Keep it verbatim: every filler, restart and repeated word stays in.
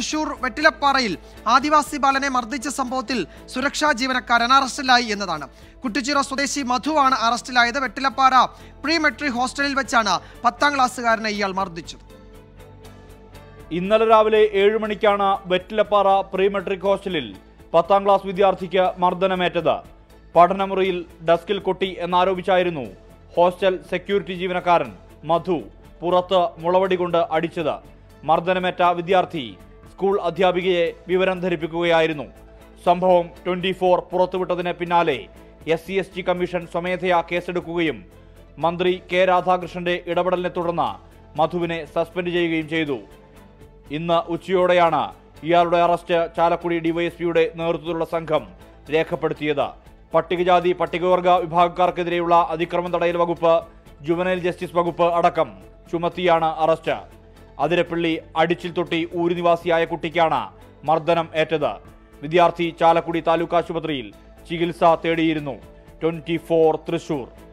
തൃശൂർ വെട്ടിലപ്പാറയിൽ ആദിവാസി ബാലനെ മർദ്ദിച്ച സംഭവത്തിൽ സുരക്ഷാ ജീവനക്കാരൻ അറസ്റ്റിലായി എന്നതാണ്. കുട്ടിച്ചിറ സ്വദേശി മധുവാണ് അറസ്റ്റിലായത്. വെട്ടിലപ്പാറ പ്രീ മെട്രിക് ഹോസ്റ്റലിൽ വെച്ചാണ് പത്താം ക്ലാസ്സുകാരനെ ഇയാൾ മർദ്ദിച്ചത്. ഇന്നലെ രാവിലെ ഏഴ് മണിക്കാണ് വെറ്റിലപ്പാറ പ്രീ മെട്രിക് ഹോസ്റ്റലിൽ പത്താം ക്ലാസ് വിദ്യാർത്ഥിക്ക് മർദ്ദനമേറ്റത്. പഠനമുറിയിൽ ഡെസ്കിൽ കൊട്ടി എന്നാരോപിച്ചായിരുന്നു ഹോസ്റ്റൽ സെക്യൂരിറ്റി ജീവനക്കാരൻ മധു പുറത്ത് മുളവടി കൊണ്ട് അടിച്ചത്. മർദ്ദനമേറ്റ വിദ്യാർത്ഥി സ്കൂൾ അധ്യാപികയെ വിവരം ധരിപ്പിക്കുകയായിരുന്നു. സംഭവം ട്വന്റി ഫോർ പുറത്തുവിട്ടതിന് പിന്നാലെ S C S T commission സ്വമേധയാ കേസെടുക്കുകയും മന്ത്രി കെ രാധാകൃഷ്ണന്റെ ഇടപെടലിനെ തുടർന്ന് മധുവിനെ സസ്പെൻഡ് ചെയ്യുകയും ചെയ്തു. ഇന്ന് ഉച്ചയോടെയാണ് ഇയാളുടെ അറസ്റ്റ് ചാലക്കുടി ഡിവൈഎസ്പിയുടെ നേതൃത്വത്തിലുള്ള സംഘം രേഖപ്പെടുത്തിയത്. പട്ടികജാതി പട്ടികവർഗ വിഭാഗക്കാർക്കെതിരെയുള്ള അതിക്രമം തടയൽ വകുപ്പ്, ജുവനൈൽ ജസ്റ്റിസ് വകുപ്പ് അടക്കം ചുമത്തിയാണ് അറസ്റ്റ്. അതിരപ്പള്ളി അടിച്ചിൽ തൊട്ടി ഊരു നിവാസിയായ കുട്ടിക്കാണ് മർദ്ദനം ഏറ്റത്. വിദ്യാർത്ഥി ചാലക്കുടി താലൂക്ക് ആശുപത്രിയിൽ ചികിത്സ തേടിയിരുന്നു. Twenty four Thrissur.